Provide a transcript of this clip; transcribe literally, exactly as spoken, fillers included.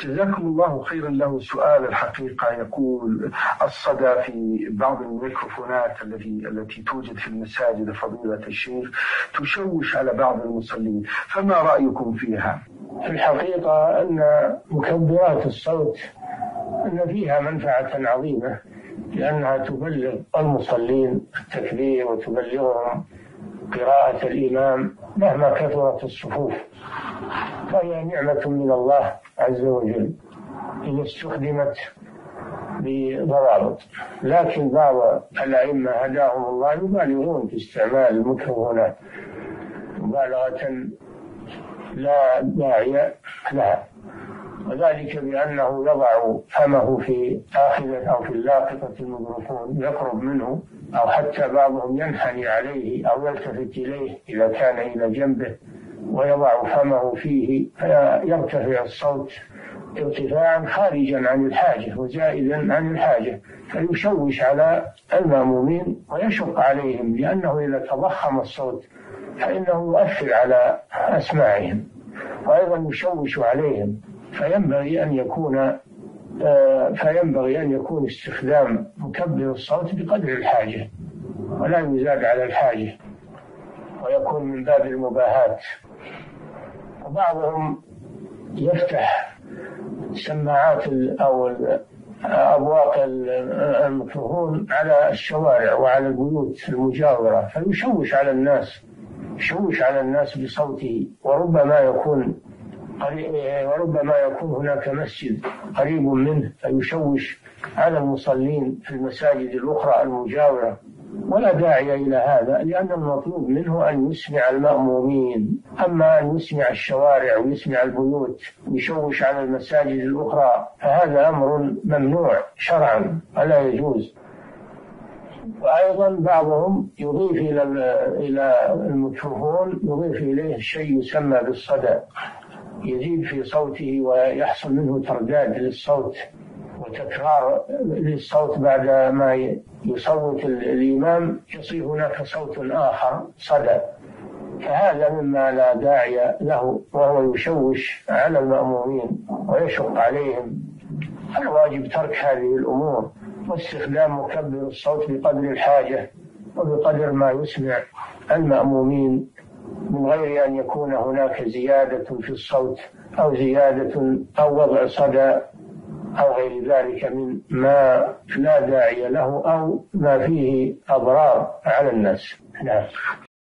جزاكم الله خيرا. له سؤال الحقيقة يقول الصدى في بعض الميكروفونات التي التي توجد في المساجد فضيلة الشيخ تشوش على بعض المصلين، فما رأيكم فيها؟ في الحقيقة أن مكبرات الصوت أن فيها منفعة عظيمة، لأنها تبلغ المصلين التكبير وتبلغهم قراءة الإمام مهما كثرت الصفوف، فهي نعمة من الله عز وجل إن استخدمت بضوابط. لكن بعض الأئمة هداهم الله يبالغون في استعمال الميكروفونات مبالغة لا داعي لها، وذلك بأنه يضع فمه في آخذة أو في اللاقطة الميكروفون يقرب منه، أو حتى بعضهم ينحني عليه أو يلتفت إليه إذا كان إلى جنبه ويضع فمه فيه، فيرتفع الصوت ارتفاعا خارجا عن الحاجة وزائدا عن الحاجة، فيشوش على المأمومين ويشق عليهم، لأنه إذا تضخم الصوت فإنه يؤثر على أسماعهم وأيضا يشوش عليهم. فينبغي أن يكون فينبغي أن يكون استخدام مكبر الصوت بقدر الحاجة ولا يزاد على الحاجة، ويكون من باب المباهات. وبعضهم يفتح سماعات أو أبواق الميكروفون على الشوارع وعلى البيوت المجاورة، فيشوش على الناس يشوش على الناس بصوته، وربما يكون وربما يكون هناك مسجد قريب منه فيشوش على المصلين في المساجد الأخرى المجاورة، ولا داعي إلى هذا، لأن المطلوب منه أن يسمع المأمومين. أما أن يسمع الشوارع ويسمع البيوت ويشوش على المساجد الأخرى فهذا أمر ممنوع شرعا ولا يجوز. وأيضا بعضهم يضيف إلى إلى الميكروفون يضيف إليه شيء يسمى بالصدى، يزيد في صوته ويحصل منه ترداد للصوت وتكرار للصوت بعد ما يصوت الإمام، يصير هناك صوت آخر صدى، فهذا مما لا داعي له، وهو يشوش على المأمومين ويشق عليهم. الواجب ترك هذه الأمور واستخدام مكبر الصوت بقدر الحاجة وبقدر ما يسمع المأمومين، من غير أن يكون هناك زيادة في الصوت أو زيادة أو وضع صدى أو غير ذلك من ما لا داعي له أو ما فيه أضرار على الناس. نعم.